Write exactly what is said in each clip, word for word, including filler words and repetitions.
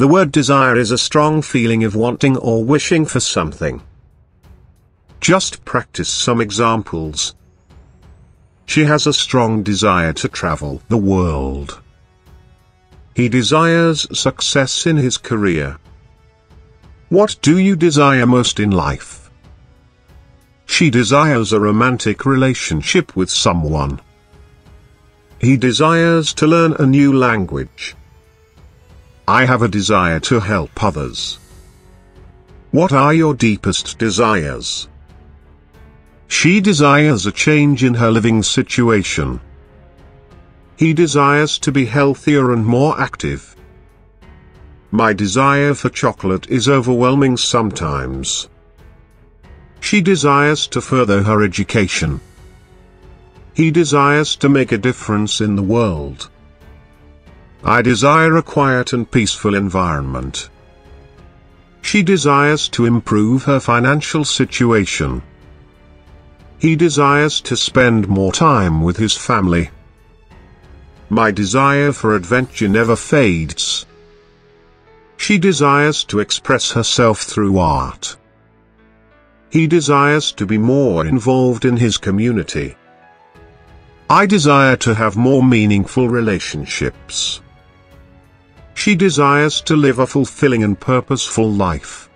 The word desire is a strong feeling of wanting or wishing for something. Just practice some examples. She has a strong desire to travel the world. He desires success in his career. What do you desire most in life? She desires a romantic relationship with someone. He desires to learn a new language. I have a desire to help others. What are your deepest desires? She desires a change in her living situation. He desires to be healthier and more active. My desire for chocolate is overwhelming sometimes. She desires to further her education. He desires to make a difference in the world. I desire a quiet and peaceful environment. She desires to improve her financial situation. He desires to spend more time with his family. My desire for adventure never fades. She desires to express herself through art. He desires to be more involved in his community. I desire to have more meaningful relationships. She desires to live a fulfilling and purposeful life.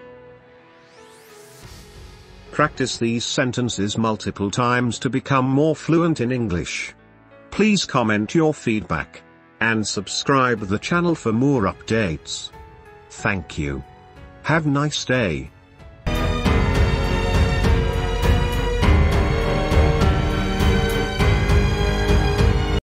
Practice these sentences multiple times to become more fluent in English. Please comment your feedback and subscribe the channel for more updates. Thank you. Have a nice day.